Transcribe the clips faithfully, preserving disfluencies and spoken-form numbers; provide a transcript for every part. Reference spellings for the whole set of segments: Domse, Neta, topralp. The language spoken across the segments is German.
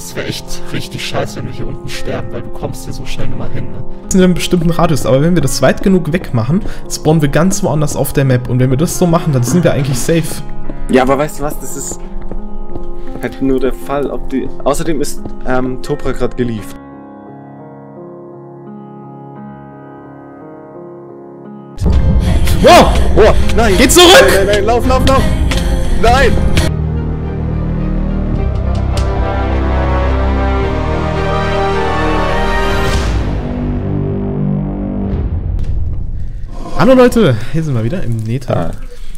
das wäre echt richtig scheiße, wenn wir hier unten sterben, weil du kommst hier so schnell immer hin. Ne? Das sind in einem bestimmten Radius, aber wenn wir das weit genug weg machen, spawnen wir ganz woanders auf der Map. Und wenn wir das so machen, dann sind wir eigentlich safe. Ja, aber weißt du was, das ist halt nur der Fall, ob die... Außerdem ist ähm, Topra gerade gelieft. Wow! Oh, nein! Geh zurück! Nein, nein, nein, lauf, lauf, lauf! Nein! Hallo Leute, hier sind wir wieder im Neta. Ah.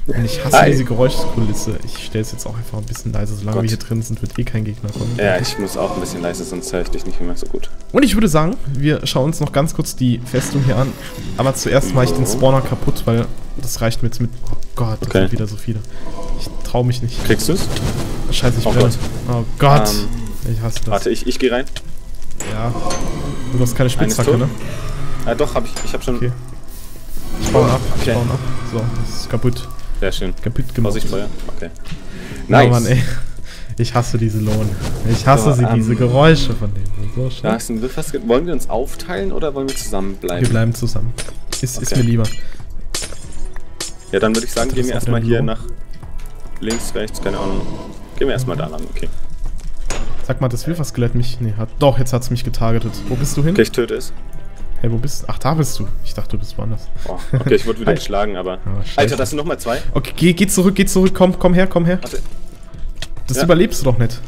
Und ich hasse Hi. diese Geräuschkulisse. Ich stelle es jetzt auch einfach ein bisschen leiser. Solange Gott. wir hier drin sind, wird eh kein Gegner kommen. Ja, ich muss auch ein bisschen leiser, sonst höre ich dich nicht mehr so gut. Und ich würde sagen, wir schauen uns noch ganz kurz die Festung hier an. Aber zuerst mache ich den Spawner kaputt, weil das reicht mir jetzt mit... Oh Gott, das okay. sind wieder so viele. Ich traue mich nicht. Kriegst du es? Scheiße, ich oh bin... Gott. Oh Gott. Um, ich hasse das. Warte, ich, ich gehe rein. Ja. Du hast keine Spitzhacke, ne? Ah, doch, hab ich. Ich habe schon... Okay. Ich baue ab, okay. ich baue ab. So, das ist kaputt. Sehr schön. Kaputt gemacht. Vorsicht, Feuer. Okay. Nice. Oh Mann, ey. Ich hasse diese Lohn. Ich hasse so, sie, um, diese Geräusche von denen. So schön. Da ist ein Wirrfass. Wollen wir uns aufteilen oder wollen wir zusammen bleiben? Wir bleiben zusammen. Ist, okay. ist mir lieber. Ja, dann würde ich sagen, gehen wir erstmal hier nach links, rechts, keine Ahnung. Gehen wir erstmal mhm. da lang, okay. Sag mal, das Wirrfass-Skelett mich. Nee, hat. Doch, jetzt hat's mich getargetet. Wo bist du hin? Okay, ich töte es. Hey, wo bist du? Ach, da bist du. Ich dachte, du bist woanders. Oh, okay, ich wurde wieder geschlagen, aber... Oh, Alter, das sind nochmal zwei. Okay, geh, geh zurück, geh zurück, komm, komm her, komm her. Warte. Das ja. überlebst du doch nicht.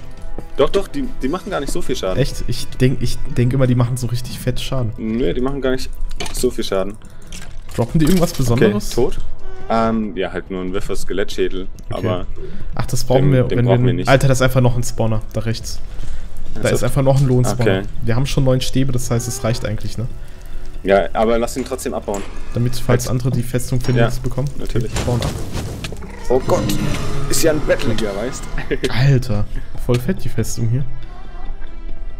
Doch, doch, die, die machen gar nicht so viel Schaden. Echt? Ich denke ich denk immer, die machen so richtig fett Schaden. Nö, die machen gar nicht so viel Schaden. Droppen die irgendwas Besonderes? Okay, tot? Ähm, ja, halt nur ein Wirrfass Skelettschädel, okay. aber... Ach, das brauchen den, wir, den wenn brauchen wir nicht. Alter, das ist einfach noch ein Spawner, da rechts. Da also, ist einfach noch ein Lohnspawner. Okay. Wir haben schon neun Stäbe, das heißt, es reicht eigentlich, ne? Ja, aber lass ihn trotzdem abbauen. Damit, falls andere die Festung für nichts ja, bekommen. natürlich. Bauen ab. Oh Gott, ist ja ein Bettliger, weißt du? Alter, voll fett die Festung hier.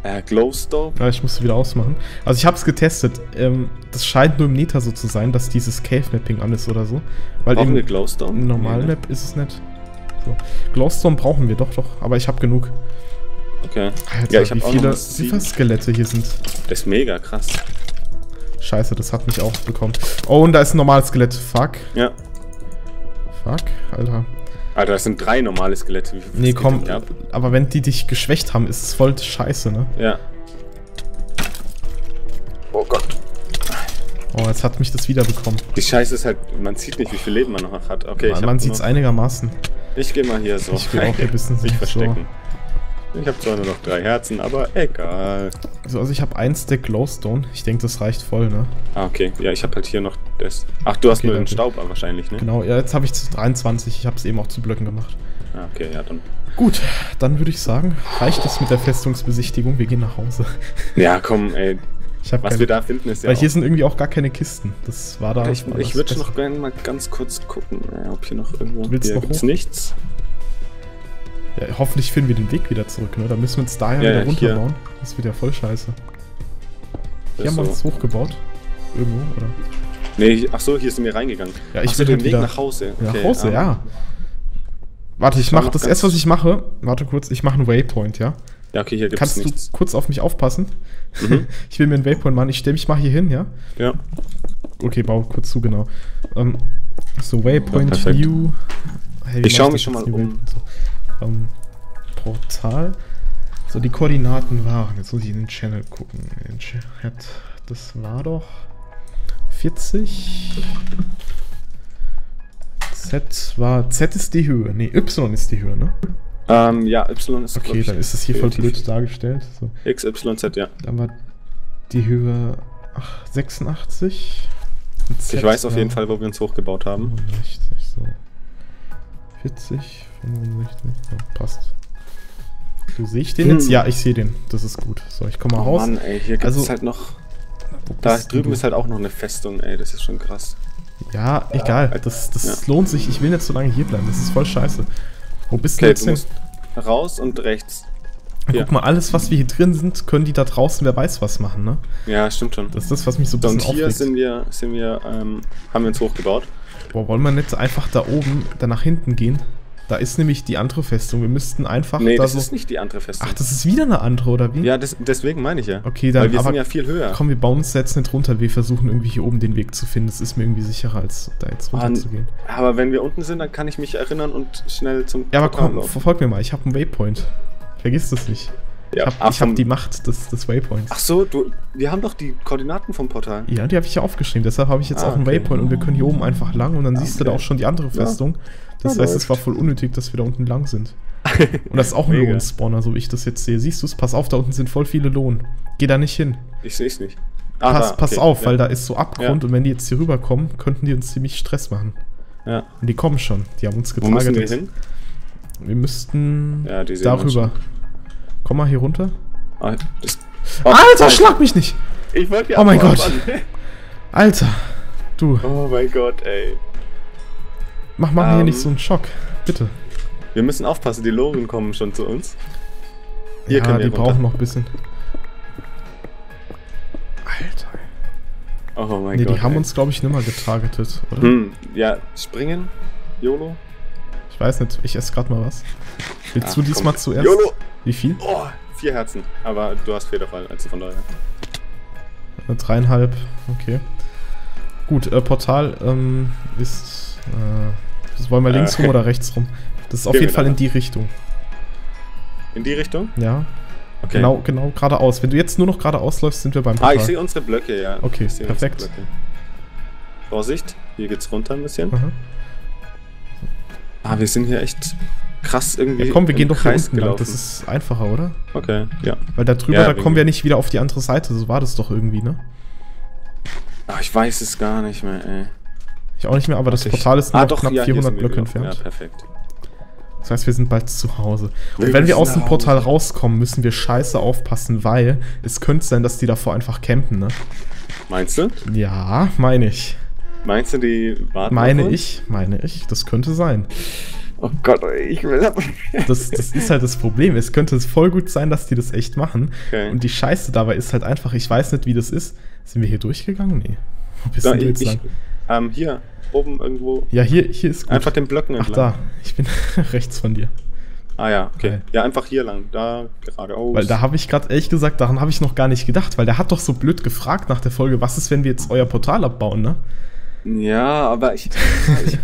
Äh, Glowstone? Ja, ich muss sie wieder ausmachen. Also ich hab's getestet. Ähm, das scheint nur im Neta so zu sein, dass dieses Cave-Mapping an ist oder so. Weil brauchen wir Glowstone? Im normalen Map ist es nicht. So. Glowstone brauchen wir doch, doch. Aber ich hab genug. Okay. Alter, ja, ich hab wie auch viele Skelette hier sind. Das ist mega krass. Scheiße, das hat mich auch bekommen. Oh, und da ist ein normales Skelett. Fuck. Ja. Fuck, Alter. Alter, das sind drei normale Skelette. Nee, komm, aber wenn die dich geschwächt haben, ist es voll scheiße, ne? Ja. Oh Gott. Oh, jetzt hat mich das wieder bekommen. Die Scheiße ist halt, man sieht nicht, wie viel Leben man noch hat. Okay, man, ich man sieht's einigermaßen. Ich geh mal hier so. Ich geh auch hier ein bisschen so. Ich verstecken. Ich habe zwar nur noch drei Herzen, aber egal. Also, also ich habe ein Stack Glowstone. Ich denke, das reicht voll, ne? Ah, okay. Ja, ich habe halt hier noch das... Ach, du hast okay, nur den Staub wahrscheinlich, ne? Genau, ja, jetzt habe ich zu dreiundzwanzig. Ich habe es eben auch zu Blöcken gemacht. Ah, okay, ja, dann... Gut, dann würde ich sagen, reicht es mit der Festungsbesichtigung. Wir gehen nach Hause. Ja, komm, ey. Ich hab Was keine, wir da finden ist ja Weil auch. hier sind irgendwie auch gar keine Kisten. Das war da... Ich, ich würde noch gerne mal ganz kurz gucken, ob hier noch irgendwo... Hier gibt's nichts. Ja, hoffentlich finden wir den Weg wieder zurück, ne? Da müssen wir uns daher ja, wieder runterbauen. Hier. Das wird ja voll scheiße. Hier haben wir uns hochgebaut. Irgendwo, oder? Nee, achso, hier sind wir reingegangen. Ja, ich will den Weg nach Hause. Okay, nach Hause, ah. ja. Warte, ich, ich mach das erste, was ich mache. Warte kurz, ich mache einen Waypoint, ja? Ja, okay, hier gibt's Kannst nichts. du kurz auf mich aufpassen? Mhm. Ich will mir einen Waypoint machen. Ich stelle mich mal hier hin, ja? Ja. Okay, bau kurz zu, genau. Um, so, Waypoint, ja, View. Hey, ich schaue mich schon mal um. Um, Portal. So, die Koordinaten waren. Jetzt muss ich in den Channel gucken. Das war doch vierzig. Z war. Z ist die Höhe. Ne, Y ist die Höhe, ne? Ähm, ja, Y ist die Höhe. Okay, dann ist es hier voll blöd dargestellt. So. X, Y, Z, ja. Dann war die Höhe sechsundachtzig. Ich weiß auf jeden Fall, wo wir uns hochgebaut haben. fünfundsechzig, so. vierzig. Ja, passt. So, sehe ich den hm. jetzt? Ja, ich sehe den. Das ist gut. So, ich komme mal oh raus. Mann, ey, hier gibt es also, halt noch... Da drüben du? ist halt auch noch eine Festung, ey. Das ist schon krass. Ja, ja egal. Das, das ja. lohnt sich. Ich will nicht so lange hier bleiben. Das ist voll scheiße. Wo bist okay, du jetzt hin? Raus und rechts. Ja. Guck mal, alles, was wir hier drin sind, können die da draußen, wer weiß was machen, ne? Ja, stimmt schon. Das ist das, was mich so ein bisschen aufregt. Und hier sind wir, sind wir ähm, haben wir uns hochgebaut. Boah, wollen wir nicht einfach da oben, dann nach hinten gehen? Da ist nämlich die andere Festung. Wir müssten einfach. Nee, da das so ist nicht die andere Festung. Ach, das ist wieder eine andere, oder wie? Ja, das, deswegen meine ich ja. Okay, dann. Weil wir aber, sind ja viel höher. Komm, wir bauen uns jetzt nicht runter. Wir versuchen irgendwie hier oben den Weg zu finden. Das ist mir irgendwie sicherer, als da jetzt runter An, zu gehen. Aber wenn wir unten sind, dann kann ich mich erinnern und schnell zum. Ja, aber komm, laufen. Verfolg mir mal. Ich habe einen Waypoint. Vergiss das nicht. Ja, ich habe hab die Macht des, des Waypoints. Ach so, du, wir haben doch die Koordinaten vom Portal. Ja, die habe ich ja aufgeschrieben. Deshalb habe ich jetzt ah, auch einen okay. Waypoint und wir können hier oben einfach lang. Und dann okay. siehst du da auch schon die andere Festung. Ja. Das ja, heißt, es war voll unnötig, dass wir da unten lang sind. Und das ist auch ein Lohnspawner, so wie ich das jetzt sehe. Siehst du es? Pass auf, da unten sind voll viele Lohn. Geh da nicht hin. Ich sehe es nicht. Ah, pass da, pass okay. auf, ja. weil da ist so Abgrund ja. und wenn die jetzt hier rüberkommen, könnten die uns ziemlich Stress machen. Ja. Und die kommen schon. Die haben uns getargetet. Wo müssen wir hin? Wir müssten ja, die sehen darüber. Komm mal hier runter. Ah, das oh, Alter, schlag mich nicht! Ich wollte ja. Oh mein Gott. Alter. Du. Oh mein Gott, ey. Mach mal um, hier nicht so einen Schock, bitte. Wir müssen aufpassen, die Loren kommen schon zu uns. Hier ja, können wir die runter. Brauchen noch ein bisschen. Alter. Oh mein nee, Gott. Die haben ey. uns, glaube ich, nimmer getargetet, oder? Hm, ja, springen, YOLO. Ich weiß nicht, ich esse gerade mal was. Willst Ach, du diesmal komm. zuerst? YOLO! Wie viel? Oh, vier Herzen. Aber du hast Federfall, also von daher. Dreieinhalb, okay. Gut, äh, Portal ähm, ist. Äh, das wollen wir links rum oder rechts rum? Das ist auf jeden Fall in die Richtung. In die Richtung? Ja. Okay. Genau, genau, geradeaus. Wenn du jetzt nur noch geradeaus läufst, sind wir beim Portal. Ah, ich sehe unsere Blöcke, ja. Okay, perfekt. Vorsicht, hier geht's runter ein bisschen. Aha. Ah, wir sind hier echt krass irgendwie. Ja, komm, wir gehen doch hier unten lang. Das ist einfacher, oder? Okay, ja. Weil da drüber, ja, da kommen wir nicht wieder auf die andere Seite. So war das doch irgendwie, ne? Ach, ich weiß es gar nicht mehr, ey. Ich auch nicht mehr, aber das Portal ist noch knapp vierhundert Blöcke entfernt. Ja, perfekt. Das heißt, wir sind bald zu Hause. Und wenn wir aus dem Portal rauskommen, müssen wir scheiße aufpassen, weil es könnte sein, dass die davor einfach campen, ne? Meinst du? Ja, meine ich. Meinst du, die warten? Meine ich, meine ich. Das könnte sein. Oh Gott, ich will das. Das ist halt das Problem. Es könnte voll gut sein, dass die das echt machen. Okay. Und die Scheiße dabei ist halt einfach, ich weiß nicht, wie das ist. Sind wir hier durchgegangen? Nee. Wo bist denn du jetzt lang? Ähm, hier, oben irgendwo. Ja, hier, hier ist gut. Einfach den Blöcken entlang. Ach da, ich bin rechts von dir. Ah ja, okay. Geil. Ja, einfach hier lang, da geradeaus. Weil da habe ich gerade ehrlich gesagt, daran habe ich noch gar nicht gedacht, weil der hat doch so blöd gefragt nach der Folge, was ist, wenn wir jetzt euer Portal abbauen, ne? Ja, aber ich... ich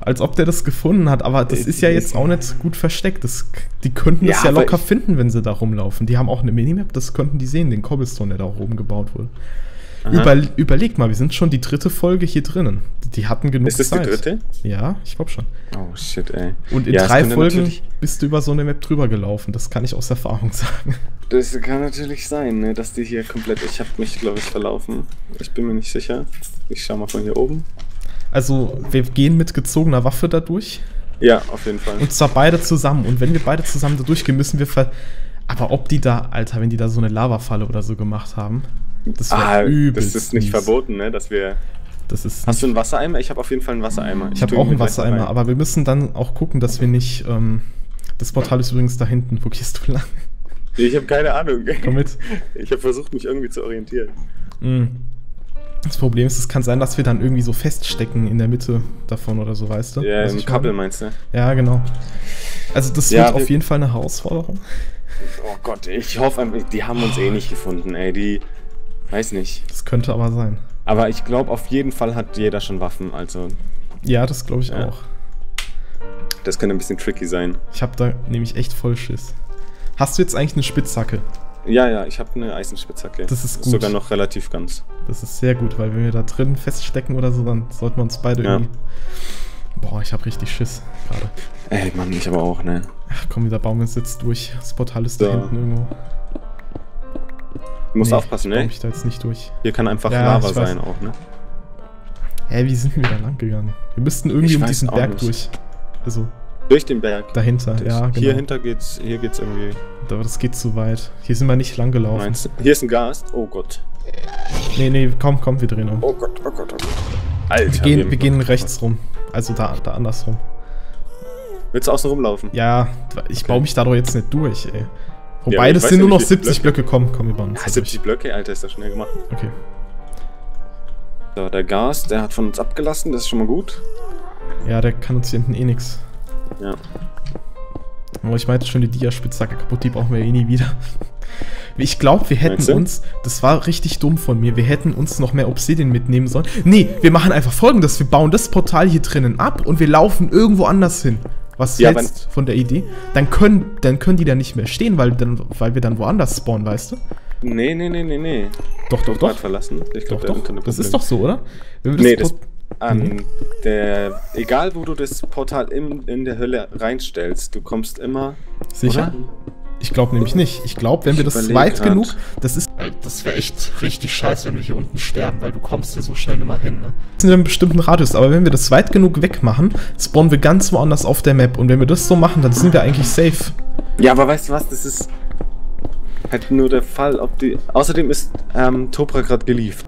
als ob der das gefunden hat, aber das ist ja jetzt auch nicht gut versteckt. Das, die könnten das ja, ja locker finden, wenn sie da rumlaufen. Die haben auch eine Minimap, das könnten die sehen, den Cobblestone, der da auch oben gebaut wurde. Über, überleg mal, wir sind schon die dritte Folge hier drinnen. Die hatten genug Zeit. Ist das die dritte? Ja, ich glaube schon. Oh shit, ey. Und in ja, drei Folgen bist du über so eine Map drüber gelaufen. Das kann ich aus Erfahrung sagen. Das kann natürlich sein, ne, dass die hier komplett... Ich habe mich, glaube ich, verlaufen. Ich bin mir nicht sicher. Ich schau mal von hier oben. Also, wir gehen mit gezogener Waffe da durch. Ja, auf jeden Fall. Und zwar beide zusammen. Und wenn wir beide zusammen da durchgehen, müssen wir ver... Aber ob die da... Alter, wenn die da so eine Lavafalle oder so gemacht haben... Das, ah, das ist nicht verboten, ne? Dass wir. Das ist Hast du einen Wassereimer? Ich habe auf jeden Fall einen Wassereimer. Ich, ich habe auch einen Wassereimer, rein. aber wir müssen dann auch gucken, dass wir nicht. Ähm, das Portal ist übrigens da hinten. Wo gehst du lang? Ich habe keine Ahnung. Komm mit. Ich habe versucht, mich irgendwie zu orientieren. Das Problem ist, es kann sein, dass wir dann irgendwie so feststecken in der Mitte davon oder so, weißt du? Ja, also im Kabel kann... meinst du? Ja, genau. Also, das ja, wird auf jeden Fall eine Herausforderung. Oh Gott, ich hoffe einfach, die haben uns oh. eh nicht gefunden, ey. Die. Weiß nicht. Das könnte aber sein. Aber ich glaube, auf jeden Fall hat jeder schon Waffen, also... Ja, das glaube ich ja. auch. Das könnte ein bisschen tricky sein. Ich habe da nämlich echt voll Schiss. Hast du jetzt eigentlich eine Spitzhacke? Ja, ja, ich habe eine Eisenspitzhacke. Das ist gut. Sogar noch relativ ganz. Das ist sehr gut, weil wenn wir da drin feststecken oder so, dann sollten wir uns beide ja. irgendwie... Boah, ich habe richtig Schiss gerade. Ey, Mann, ich aber auch, ne? Ach komm, dieser Baum ist jetzt durch. Das Portal ist so. da hinten irgendwo. Du musst nee, aufpassen, ne? Ich da jetzt nicht durch. Hier kann einfach ja, Lava sein auch, ne? Hä, hey, wie sind wir da lang gegangen? Wir müssten irgendwie ich um diesen Berg nicht. durch. Also. Durch den Berg? Dahinter, durch. ja, genau. Hier hinter geht's, hier geht's irgendwie. Aber das geht zu weit. Hier sind wir nicht lang gelaufen. Meinst du? Hier ist ein Gast. Oh Gott. Nee, nee, komm, komm, wir drehen um. Oh Gott, oh Gott, oh Gott. Alter. Wir gehen, wir gehen rechts rum. Also da, da andersrum. Willst du außen rumlaufen? Ja, ich okay. baue mich da doch jetzt nicht durch, ey. Wobei, ja, das sind ja nur noch siebzig Blöcke. Blöcke. Komm, komm, wir bauen uns. Ja, siebzig Blöcke? Alter, ist das schnell gemacht. Okay. So, der Gas, der hat von uns abgelassen, das ist schon mal gut. Ja, der kann uns hier hinten eh nix. Ja. Aber ich meinte schon, die Diaspitzhacke kaputt, die brauchen wir eh nie wieder. Ich glaube, wir hätten uns, das war richtig dumm von mir, wir hätten uns noch mehr Obsidian mitnehmen sollen. Nee, wir machen einfach Folgendes, wir bauen das Portal hier drinnen ab und wir laufen irgendwo anders hin. Was ja, jetzt von der Idee? Dann können, dann können die da nicht mehr stehen, weil, dann, weil wir dann woanders spawnen, weißt du? Nee, nee, nee, nee, nee. Doch, doch, doch. Verlassen. Ich glaub, doch, doch. Das ist doch so, oder? Wenn wir nee, das... An der, egal wo du das Portal in, in der Hölle reinstellst, du kommst immer... Sicher? Oder? Ich glaube nämlich nicht. Ich glaube, wenn ich wir das weit grad. genug... Das ist... Das wäre echt richtig scheiße, wenn wir hier unten sterben, weil du kommst hier so schnell immer hin, ne? Das ist in einem bestimmten Radius, aber wenn wir das weit genug wegmachen, spawnen wir ganz woanders auf der Map. Und wenn wir das so machen, dann sind wir eigentlich safe. Ja, aber weißt du was, das ist... halt nur der Fall, ob die... Außerdem ist ähm, Topra gerade geliefert.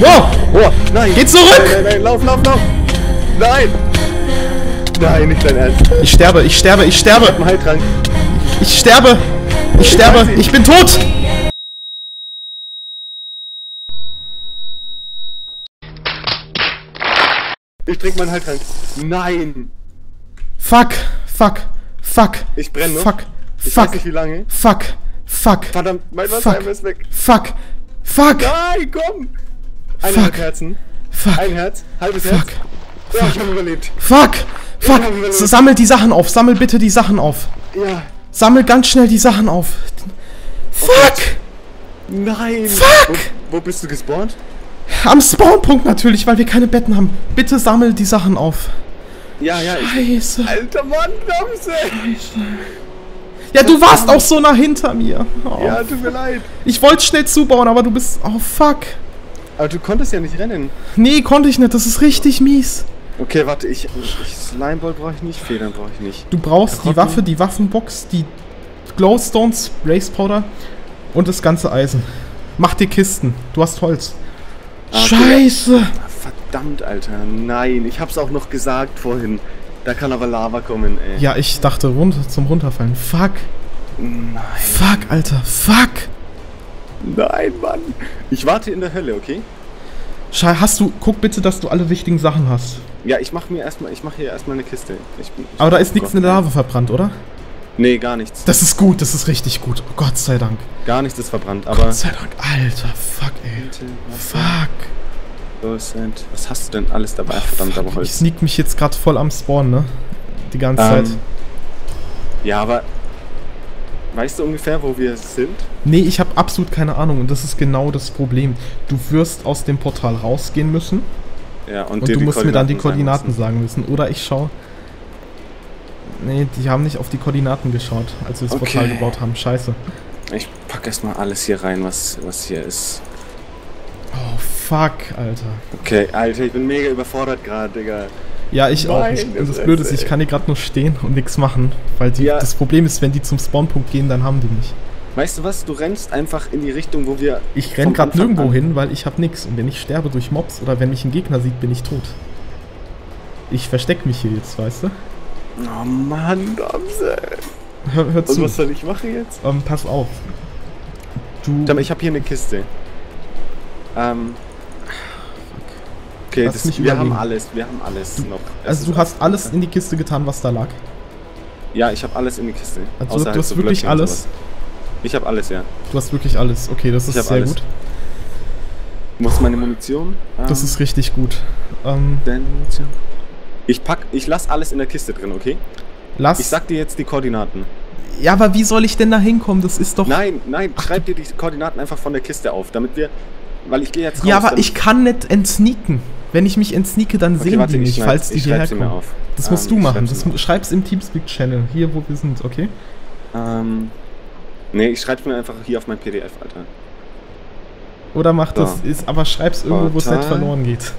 Wow! Oh, nein! Geh zurück! Nein, nein, nein, lauf, lauf, lauf! Nein! Nein, nicht dein Ernst. Ich sterbe, ich sterbe, ich sterbe! Ich hab einen Heiltrank. Ich sterbe! Ich, ich sterbe! Ich bin tot! Ich trink meinen Heiltrank. Nein! Fuck! Fuck! Fuck! Ich brenne noch. Fuck! Ich fuck! Weiß nicht, wie lange. Fuck! Fuck! Verdammt, mein Wasserheimer ist weg! Fuck! Fuck! Nein, komm! Eineinhalb Herzen. Fuck. Ein Herz. Halbes fuck. Herz. Ja, fuck. Ich hab überlebt. Fuck! Fuck! So, sammel die Sachen auf. Sammel bitte die Sachen auf. Ja. Sammel ganz schnell die Sachen auf. Fuck! Oh, nein! Fuck! Wo, wo bist du gespawnt? Am Spawnpunkt natürlich, weil wir keine Betten haben. Bitte sammel die Sachen auf. Ja, ja. Scheiße. Ich, alter Mann, Scheiße. Ja, du warst auch so nah hinter mir. Oh. Ja, tut mir leid. Ich wollte schnell zubauen, aber du bist... Oh, fuck. Aber du konntest ja nicht rennen. Nee, konnte ich nicht. Das ist richtig mies. Okay, warte. Ich, ich Slimeball brauche ich nicht. Federn brauche ich nicht. Du brauchst die Waffe, die Waffenbox, die Glowstones, Race Powder und das ganze Eisen. Mach dir Kisten. Du hast Holz. Okay. Scheiße. Verdammt, Alter. Nein, ich hab's auch noch gesagt vorhin. Da kann aber Lava kommen, ey. Ja, ich dachte runter zum Runterfallen. Fuck. Nein. Fuck, Alter. Fuck. Nein, Mann. Ich warte in der Hölle, okay? Scheiße, hast du... Guck bitte, dass du alle wichtigen Sachen hast. Ja, ich mach mir erstmal... Ich mach hier erstmal eine Kiste. Ich, ich aber da ist nichts in der Lava verbrannt, oder? Nee, gar nichts. Das ist gut. Das ist richtig gut. Oh, Gott sei Dank. Gar nichts ist verbrannt, aber... Gott sei Dank. Alter, fuck, ey. Bitte, fuck. Was hast du denn alles dabei? Verdammt, aber Holz. Ich sneak mich jetzt gerade voll am Spawn, ne? Die ganze ähm, Zeit. Ja, aber... Weißt du ungefähr, wo wir sind? Nee, ich habe absolut keine Ahnung und das ist genau das Problem. Du wirst aus dem Portal rausgehen müssen. Ja, und, und dir du musst mir dann die Koordinaten sagen müssen. sagen müssen. Oder ich schaue... Nee, die haben nicht auf die Koordinaten geschaut, als wir das okay. Portal gebaut haben. Scheiße. Ich pack erstmal alles hier rein, was, was hier ist. Oh, fuck, Alter. Okay, Alter, ich bin mega überfordert gerade, Digga. Ja, ich auch. Nein, das das Blöde ist, ich kann hier gerade nur stehen und nichts machen. Weil die, ja. Das Problem ist, wenn die zum Spawnpunkt gehen, dann haben die mich. Weißt du was? Du rennst einfach in die Richtung, wo wir... Ich renn gerade nirgendwo an. hin, weil ich habe nichts. Und wenn ich sterbe durch Mobs oder wenn mich ein Gegner sieht, bin ich tot. Ich verstecke mich hier jetzt, weißt du? Oh Mann, Damse. Hör, hör zu. Und was soll ich machen jetzt? Ähm, pass auf. Du... Ich habe hier eine Kiste. Ähm... Okay, das, wir haben alles, wir haben alles du, noch. Es also du hast alles in die Kiste getan, was da lag? Ja, ich habe alles in die Kiste. Also du hast halt so wirklich alles? Ich habe alles, ja. Du hast wirklich alles, okay, das ist sehr alles. gut. Muss meine Munition? Ähm, das ist richtig gut. Ähm, ich pack, ich lass alles in der Kiste drin, okay? Lass. Ich sag dir jetzt die Koordinaten. Ja, aber wie soll ich denn da hinkommen? Das ist doch... Nein, nein, schreib dir die Koordinaten einfach von der Kiste auf, damit wir... Weil ich gehe jetzt raus. Ja, aber ich kann nicht entsneaken. Wenn ich mich entsneake, dann okay, sehen warte, die nicht, schreib, falls die hierher kommen. Auf. Das ähm, musst du machen. Das schreib's im Teamspeak-Channel, hier wo wir sind, okay? Ähm. Nee, ich schreib's mir einfach hier auf mein P D F, Alter. Oder mach so. das, ist, aber schreib's irgendwo, wo es nicht verloren geht.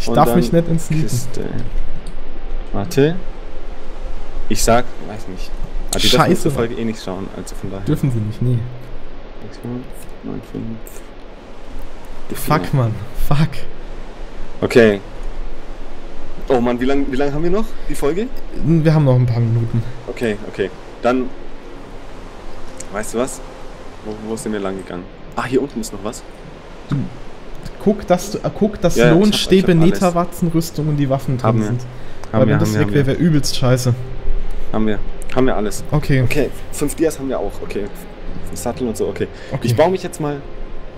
Ich Und darf mich nicht entsneaken. Kiste. Warte. Ich sag, weiß nicht. Aber die Scheiße. Dürfen Folge eh nicht schauen, also von daher. Dürfen sie nicht, nee. sechs, neun, fünf Fuck, Mann. Fuck. Okay. Oh, Mann, wie lange wie lang haben wir noch, die Folge? Wir haben noch ein paar Minuten. Okay, okay. Dann... Weißt du was? Wo, wo sind wir lang gegangen? Ah, hier unten ist noch was. Du, Guck, dass, äh, guck, dass ja, Lohnstäbe, Netawatzenrüstung und die Waffen drin sind. Weil wenn das weg wäre, wäre übelst scheiße. Haben wir. Haben wir alles. Okay. Okay, fünf Dias haben wir auch. Okay. Sattel und so, okay. okay. Ich baue mich jetzt mal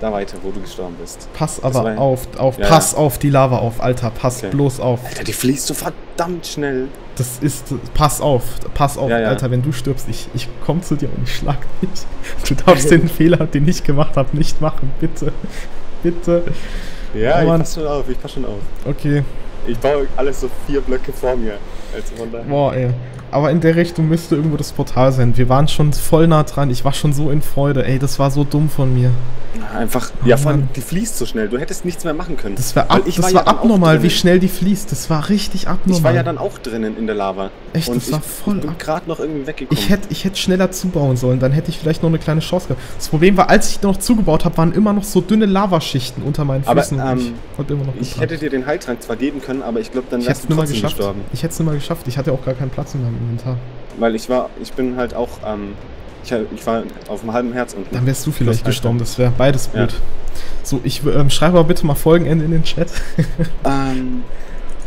da weiter, wo du gestorben bist. Pass aber war... auf, auf ja, pass ja. auf die Lava auf, Alter. Pass okay. bloß auf. Alter, die fließt so verdammt schnell. Das ist, pass auf, pass auf, ja, ja. Alter. Wenn du stirbst, ich, ich komme zu dir und ich schlag dich. Du darfst den Fehler, den ich gemacht habe, nicht machen. Bitte. Bitte. Ja, oh, ich pass schon auf, ich pass schon auf. Okay. Ich baue alles so vier Blöcke vor mir. Also von daher. Boah, ey. Aber in der Richtung müsste irgendwo das Portal sein. Wir waren schon voll nah dran. Ich war schon so in Freude. Ey, das war so dumm von mir. Einfach, oh, ja, vor allem, die fließt so schnell. Du hättest nichts mehr machen können. Das war, ab, das war ja abnormal, wie schnell die fließt. Das war richtig abnormal. Ich war ja dann auch drinnen in der Lava. Echt, und das ich, war voll ich bin gerade noch irgendwie weggekommen. Ich hätte ich hätt schneller zubauen sollen. Dann hätte ich vielleicht noch eine kleine Chance gehabt. Das Problem war, als ich noch zugebaut habe, waren immer noch so dünne Lavaschichten unter meinen Füßen. Aber, ähm, ich, immer noch ich hätte dir den Heiltrank zwar geben können, aber ich glaube, dann wärst du trotzdem gestorben. Ich hätte es nicht mal geschafft. Ich hatte auch gar keinen Platz in meinem Inventar. Weil ich war, ich bin halt auch, ähm, ich, ich war auf dem halben Herz unten. Dann wärst du vielleicht gestorben, das wäre beides blöd. Ja. So, ich ähm, schreibe aber bitte mal Folgenende in den Chat. ähm,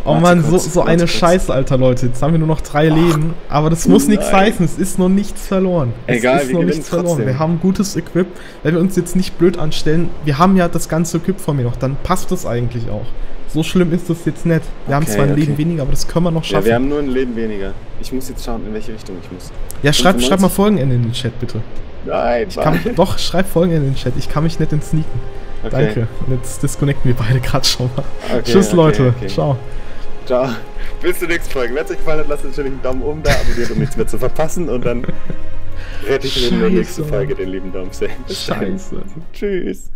oh Mann, kurz, so, so eine kurz. Scheiße, Alter, Leute. Jetzt haben wir nur noch drei Ach, Leben, aber das muss nichts heißen, es ist noch nichts verloren. Egal, es ist wir noch nichts verloren. Trotzdem. Wir haben gutes Equip, wenn wir uns jetzt nicht blöd anstellen, wir haben ja das ganze Equip von mir noch, dann passt das eigentlich auch. So schlimm ist das jetzt nicht. Wir okay, haben zwar ein okay. Leben weniger, aber das können wir noch schaffen. Ja, wir haben nur ein Leben weniger. Ich muss jetzt schauen, in welche Richtung ich muss. Ja, schreib, schreib mal Folgenende in den Chat, bitte. Nein, ich kann, nein. Doch, schreib Folgenende in den Chat. Ich kann mich nicht entsneaken. Okay. Danke. Und jetzt disconnecten wir beide gerade schon mal. Okay, Tschüss, okay, Leute. Okay. Ciao. Ciao. Bis zur nächsten Folge. Wenn es euch gefallen hat, lasst natürlich einen Daumen oben da, abonniert, um nichts mehr zu verpassen. Und dann rette ich in der nächsten Folge den lieben Daumen. Scheiße. Tschüss.